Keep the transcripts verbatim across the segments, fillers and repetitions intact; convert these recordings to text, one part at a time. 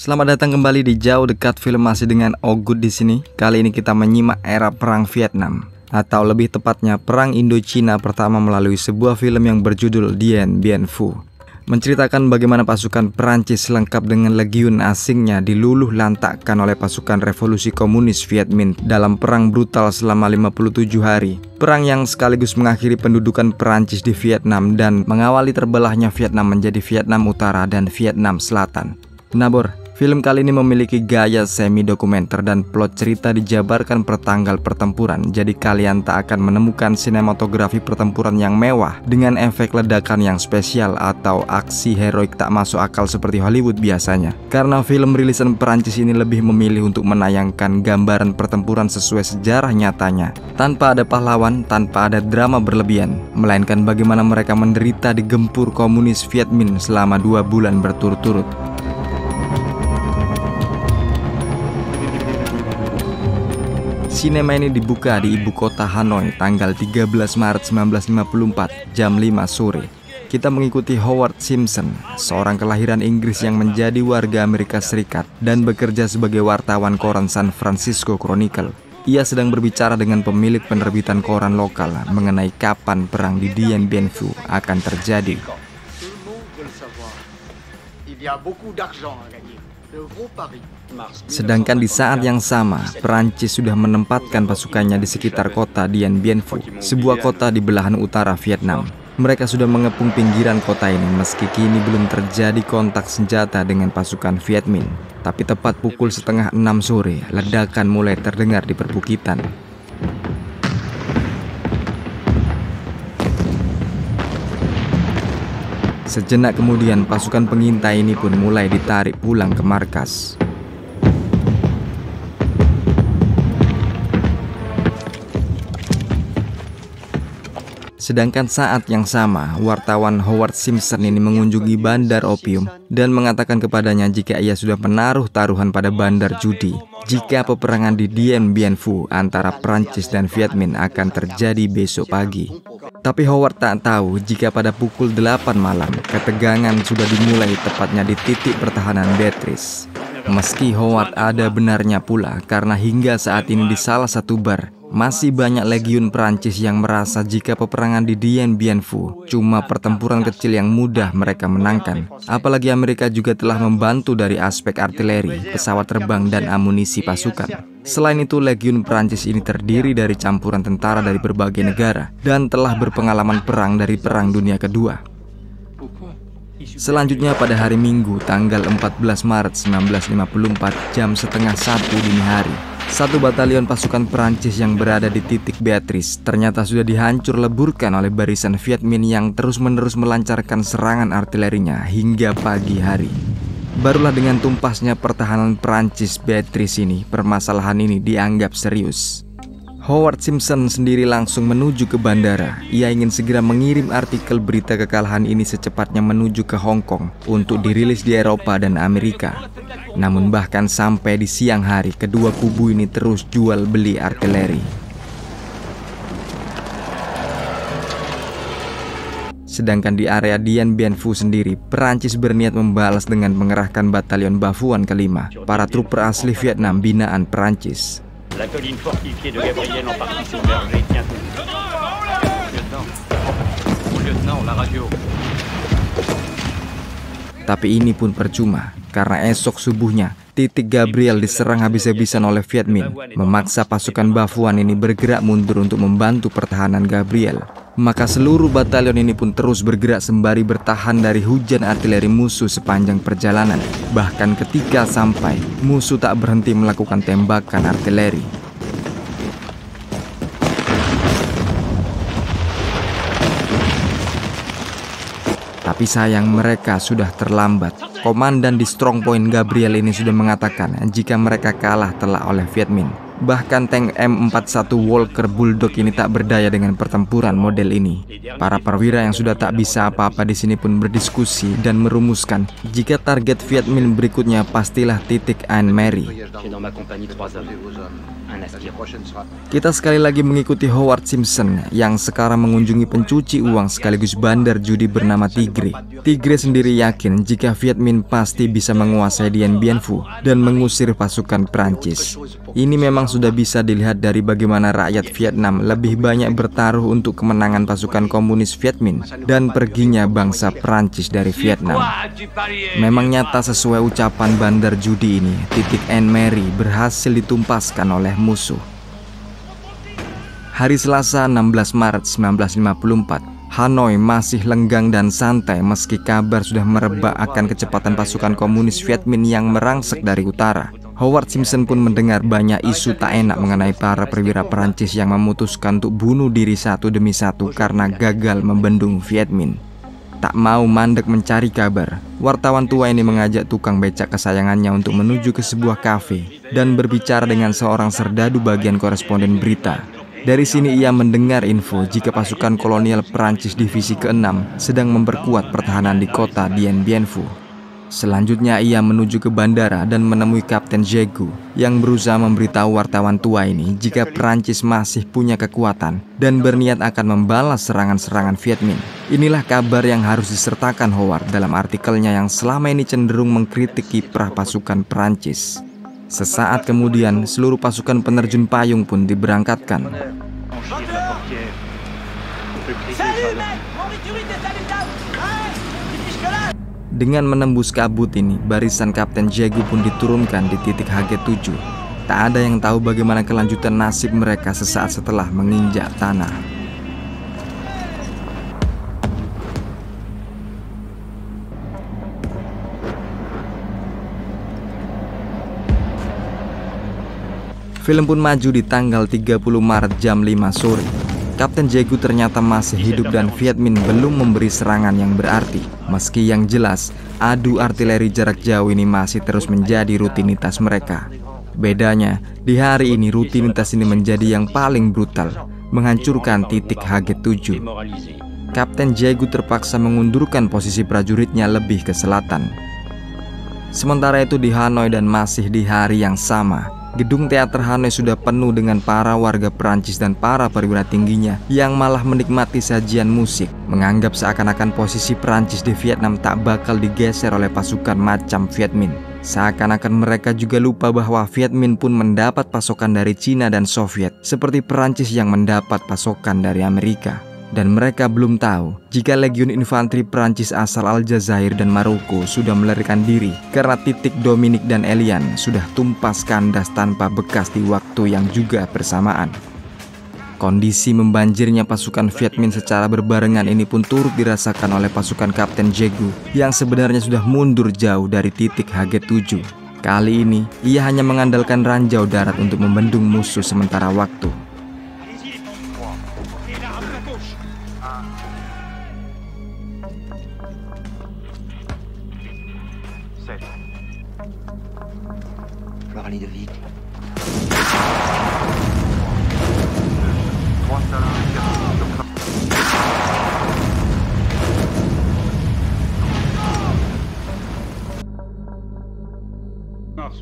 Selamat datang kembali di Jauh Dekat Film, masih dengan Ogut di sini. Kali ini kita menyimak era perang Vietnam, atau lebih tepatnya perang Indochina pertama, melalui sebuah film yang berjudul Dien Bien Phu. Menceritakan bagaimana pasukan Perancis lengkap dengan legiun asingnya diluluh lantakkan oleh pasukan revolusi komunis Viet Minh dalam perang brutal selama lima puluh tujuh hari. Perang yang sekaligus mengakhiri pendudukan Perancis di Vietnam dan mengawali terbelahnya Vietnam menjadi Vietnam Utara dan Vietnam Selatan. Nabor, film kali ini memiliki gaya semi-dokumenter dan plot cerita dijabarkan per tanggal pertempuran, jadi kalian tak akan menemukan sinematografi pertempuran yang mewah dengan efek ledakan yang spesial atau aksi heroik tak masuk akal seperti Hollywood biasanya. Karena film rilisan Perancis ini lebih memilih untuk menayangkan gambaran pertempuran sesuai sejarah nyatanya, tanpa ada pahlawan, tanpa ada drama berlebihan, melainkan bagaimana mereka menderita digempur komunis Viet Minh selama dua bulan berturut-turut. Sinema ini dibuka di ibu kota Hanoi tanggal tiga belas Maret seribu sembilan ratus lima puluh empat jam lima sore. Kita mengikuti Howard Simpson, seorang kelahiran Inggris yang menjadi warga Amerika Serikat dan bekerja sebagai wartawan koran San Francisco Chronicle. Ia sedang berbicara dengan pemilik penerbitan koran lokal mengenai kapan perang di Dien Bien Phu akan terjadi. Sedangkan di saat yang sama, Perancis sudah menempatkan pasukannya di sekitar kota Dien Bien Phu, sebuah kota di belahan utara Vietnam. Mereka sudah mengepung pinggiran kota ini meski kini belum terjadi kontak senjata dengan pasukan Viet Minh. Tapi tepat pukul setengah enam sore, ledakan mulai terdengar di perbukitan. Sejenak kemudian, pasukan pengintai ini pun mulai ditarik pulang ke markas. Sedangkan saat yang sama, wartawan Howard Simpson ini mengunjungi bandar opium dan mengatakan kepadanya jika ia sudah menaruh taruhan pada bandar judi jika peperangan di Dien Bien Phu antara Perancis dan Viet Minh akan terjadi besok pagi. Tapi Howard tak tahu jika pada pukul delapan malam, ketegangan sudah dimulai tepatnya di titik pertahanan Beatrice. Meski Howard ada benarnya pula, karena hingga saat ini di salah satu bar masih banyak legiun Perancis yang merasa jika peperangan di Dien Bien Phu cuma pertempuran kecil yang mudah mereka menangkan. Apalagi Amerika juga telah membantu dari aspek artileri, pesawat terbang, dan amunisi pasukan. Selain itu, legiun Perancis ini terdiri dari campuran tentara dari berbagai negara dan telah berpengalaman perang dari Perang Dunia Kedua. Selanjutnya pada hari Minggu, tanggal empat belas Maret seribu sembilan ratus lima puluh empat jam setengah satu dini hari, satu batalion pasukan Perancis yang berada di titik Beatrice ternyata sudah dihancur leburkan oleh barisan Viet Minh yang terus-menerus melancarkan serangan artilerinya hingga pagi hari. Barulah dengan tumpasnya pertahanan Perancis Beatrice ini, permasalahan ini dianggap serius. Howard Simpson sendiri langsung menuju ke bandara. Ia ingin segera mengirim artikel berita kekalahan ini secepatnya menuju ke Hong Kong untuk dirilis di Eropa dan Amerika. Namun bahkan sampai di siang hari, kedua kubu ini terus jual beli artileri. Sedangkan di area Dien Bien Phu sendiri, Perancis berniat membalas dengan mengerahkan batalion Bafuan kelima, para trooper asli Vietnam binaan Perancis. Tapi ini pun percuma, karena esok subuhnya titik Gabriel diserang habis-habisan oleh Viet Minh, memaksa pasukan Bafuan ini bergerak mundur untuk membantu pertahanan Gabriel. Maka seluruh batalion ini pun terus bergerak sembari bertahan dari hujan artileri musuh sepanjang perjalanan. Bahkan ketika sampai, musuh tak berhenti melakukan tembakan artileri. Tapi sayang, mereka sudah terlambat. Komandan di Strong Point Gabriel ini sudah mengatakan jika mereka kalah telak oleh Viet Minh. Bahkan tank M empat puluh satu Walker Bulldog ini tak berdaya dengan pertempuran model ini. Para perwira yang sudah tak bisa apa-apa di sini pun berdiskusi dan merumuskan jika target Viet Minh berikutnya pastilah titik Anne Marie. Kita sekali lagi mengikuti Howard Simpson yang sekarang mengunjungi pencuci uang sekaligus bandar judi bernama Tigre. Tigre sendiri yakin jika Viet Minh pasti bisa menguasai Dien Bien Phu dan mengusir pasukan Prancis. Ini memang sudah bisa dilihat dari bagaimana rakyat Vietnam lebih banyak bertaruh untuk kemenangan pasukan komunis Viet Minh dan perginya bangsa Prancis dari Vietnam. Memang nyata sesuai ucapan bandar judi ini, titik Anne Marie berhasil ditumpaskan oleh musuh. Hari Selasa enam belas Maret seribu sembilan ratus lima puluh empat, Hanoi masih lenggang dan santai meski kabar sudah merebak akan kecepatan pasukan komunis Viet Minh yang merangsek dari utara. Howard Simpson pun mendengar banyak isu tak enak mengenai para perwira Perancis yang memutuskan untuk bunuh diri satu demi satu karena gagal membendung Viet Minh. Tak mau mandek mencari kabar, wartawan tua ini mengajak tukang becak kesayangannya untuk menuju ke sebuah kafe dan berbicara dengan seorang serdadu bagian koresponden berita. Dari sini ia mendengar info jika pasukan kolonial Perancis divisi keenam sedang memperkuat pertahanan di kota Dien Bien Phu. Selanjutnya ia menuju ke bandara dan menemui Kapten Jegu yang berusaha memberitahu wartawan tua ini jika Perancis masih punya kekuatan dan berniat akan membalas serangan-serangan Viet Minh. Inilah kabar yang harus disertakan Howard dalam artikelnya yang selama ini cenderung mengkritik kiprah pasukan Perancis. Sesaat kemudian, seluruh pasukan penerjun payung pun diberangkatkan. Dengan menembus kabut ini, barisan Kapten Jegu pun diturunkan di titik H G tujuh. Tak ada yang tahu bagaimana kelanjutan nasib mereka sesaat setelah menginjak tanah. Film pun maju di tanggal tiga puluh Maret jam lima sore. Kapten Jegu ternyata masih hidup dan Viet Minh belum memberi serangan yang berarti. Meski yang jelas, adu artileri jarak jauh ini masih terus menjadi rutinitas mereka. Bedanya, di hari ini rutinitas ini menjadi yang paling brutal, menghancurkan titik H G tujuh. Kapten Jegu terpaksa mengundurkan posisi prajuritnya lebih ke selatan. Sementara itu di Hanoi dan masih di hari yang sama, gedung teater Hanoi sudah penuh dengan para warga Perancis dan para perwira tingginya yang malah menikmati sajian musik, menganggap seakan-akan posisi Perancis di Vietnam tak bakal digeser oleh pasukan macam Viet Minh. Seakan-akan mereka juga lupa bahwa Viet Minh pun mendapat pasokan dari Cina dan Soviet, seperti Perancis yang mendapat pasokan dari Amerika. Dan mereka belum tahu jika Legiun Infanteri Perancis asal Aljazair dan Maroko sudah melarikan diri karena titik Dominik dan Elian sudah tumpas kandas tanpa bekas di waktu yang juga bersamaan. Kondisi membanjirnya pasukan Viet Minh secara berbarengan ini pun turut dirasakan oleh pasukan Kapten Jegu yang sebenarnya sudah mundur jauh dari titik H G tujuh. Kali ini, ia hanya mengandalkan ranjau darat untuk membendung musuh sementara waktu.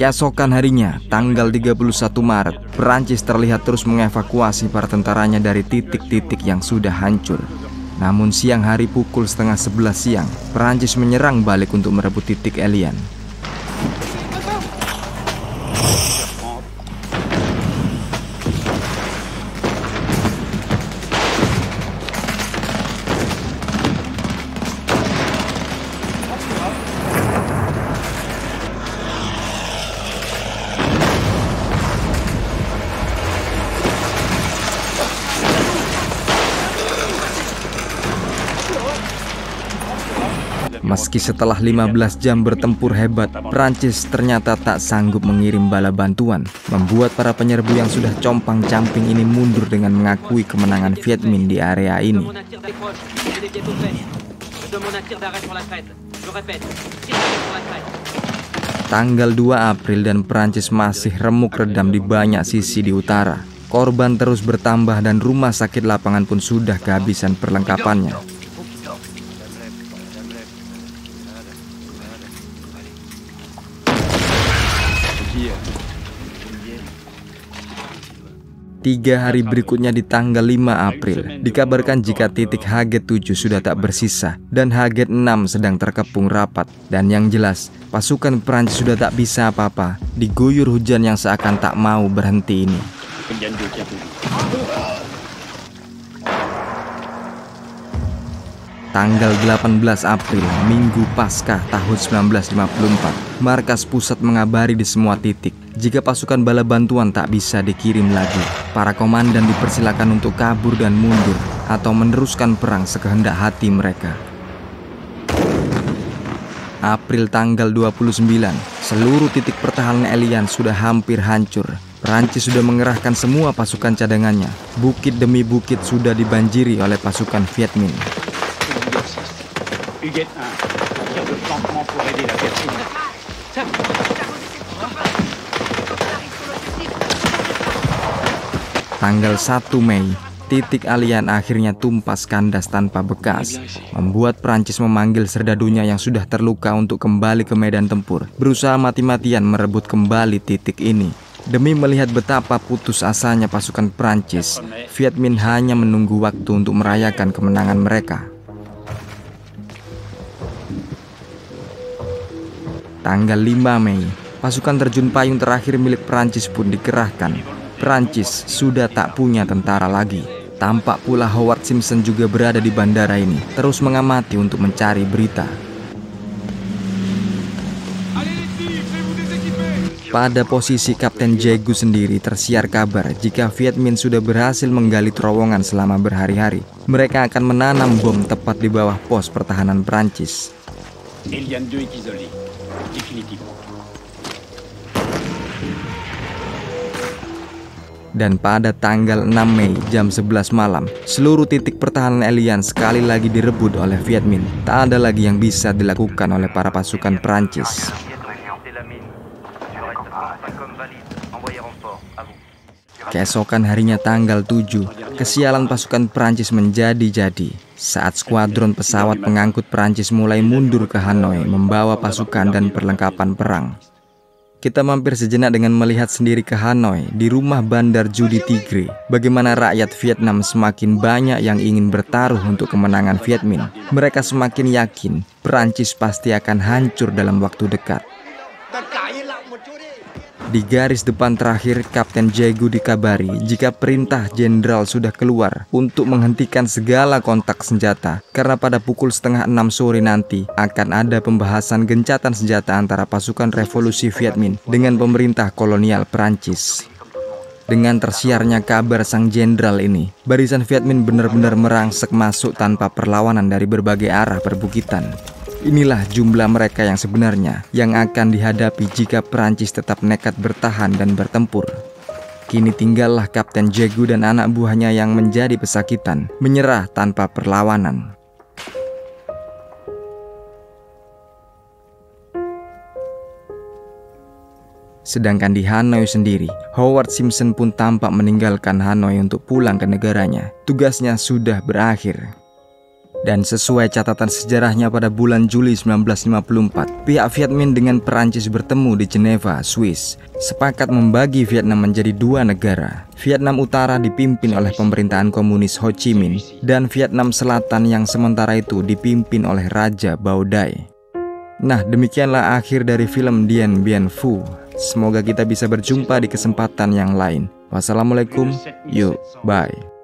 Keesokan harinya, tanggal tiga puluh satu Maret, Perancis terlihat terus mengevakuasi para tentaranya dari titik-titik yang sudah hancur. Namun siang hari pukul setengah sebelas siang, Perancis menyerang balik untuk merebut titik Elian. Meski setelah lima belas jam bertempur hebat, Perancis ternyata tak sanggup mengirim bala bantuan, membuat para penyerbu yang sudah compang-camping ini mundur dengan mengakui kemenangan Viet Minh di area ini. Tanggal dua April dan Perancis masih remuk redam di banyak sisi di utara. Korban terus bertambah dan rumah sakit lapangan pun sudah kehabisan perlengkapannya. Tiga hari berikutnya di tanggal lima April, dikabarkan jika titik H G tujuh sudah tak bersisa dan H G enam sedang terkepung rapat. Dan yang jelas, pasukan Perancis sudah tak bisa apa-apa diguyur hujan yang seakan tak mau berhenti ini. Tanggal delapan belas April, Minggu Paskah tahun seribu sembilan ratus lima puluh empat, markas pusat mengabari di semua titik jika pasukan bala bantuan tak bisa dikirim lagi. Para komandan dipersilakan untuk kabur dan mundur atau meneruskan perang sekehendak hati mereka. April tanggal dua puluh sembilan, seluruh titik pertahanan Elian sudah hampir hancur. Perancis sudah mengerahkan semua pasukan cadangannya. Bukit demi bukit sudah dibanjiri oleh pasukan Viet Minh. Tanggal satu Mei, titik Alian akhirnya tumpas kandas tanpa bekas, membuat Perancis memanggil serdadunya yang sudah terluka untuk kembali ke medan tempur, berusaha mati-matian merebut kembali titik ini. Demi melihat betapa putus asanya pasukan Perancis, Viet Minh hanya menunggu waktu untuk merayakan kemenangan mereka. Tanggal lima Mei, pasukan terjun payung terakhir milik Perancis pun dikerahkan. Perancis sudah tak punya tentara lagi. Tampak pula Howard Simpson juga berada di bandara ini, terus mengamati untuk mencari berita. Pada posisi Kapten Jaegu sendiri tersiar kabar jika Viet Minh sudah berhasil menggali terowongan selama berhari-hari. Mereka akan menanam bom tepat di bawah pos pertahanan Perancis. Dan pada tanggal enam Mei jam sebelas malam, seluruh titik pertahanan Elian sekali lagi direbut oleh Viet Minh. Tak ada lagi yang bisa dilakukan oleh para pasukan Perancis. Keesokan harinya tanggal tujuh, kesialan pasukan Perancis menjadi-jadi. Saat skuadron pesawat pengangkut Perancis mulai mundur ke Hanoi membawa pasukan dan perlengkapan perang. Kita mampir sejenak dengan melihat sendiri ke Hanoi di rumah bandar judi Tigre, bagaimana rakyat Vietnam semakin banyak yang ingin bertaruh untuk kemenangan Viet Minh. Mereka semakin yakin Perancis pasti akan hancur dalam waktu dekat. Di garis depan terakhir, Kapten Jaegu dikabari jika perintah jenderal sudah keluar untuk menghentikan segala kontak senjata, karena pada pukul setengah enam sore nanti akan ada pembahasan gencatan senjata antara pasukan revolusi Viet Minh dengan pemerintah kolonial Perancis. Dengan tersiarnya kabar sang jenderal ini, barisan Viet Minh benar-benar merangsek masuk tanpa perlawanan dari berbagai arah perbukitan. Inilah jumlah mereka yang sebenarnya yang akan dihadapi jika Perancis tetap nekat bertahan dan bertempur. Kini tinggallah Kapten Jaegu dan anak buahnya yang menjadi pesakitan, menyerah tanpa perlawanan. Sedangkan di Hanoi sendiri, Howard Simpson pun tampak meninggalkan Hanoi untuk pulang ke negaranya. Tugasnya sudah berakhir. Dan sesuai catatan sejarahnya pada bulan Juli seribu sembilan ratus lima puluh empat, pihak Viet Minh dengan Perancis bertemu di Geneva, Swiss. Sepakat membagi Vietnam menjadi dua negara. Vietnam Utara dipimpin oleh pemerintahan komunis Ho Chi Minh dan Vietnam Selatan yang sementara itu dipimpin oleh Raja Bao Dai. Nah, demikianlah akhir dari film Dien Bien Phu. Semoga kita bisa berjumpa di kesempatan yang lain. Wassalamualaikum, yuk, bye.